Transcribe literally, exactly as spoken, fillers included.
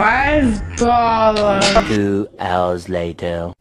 Five dollars. Two hours later.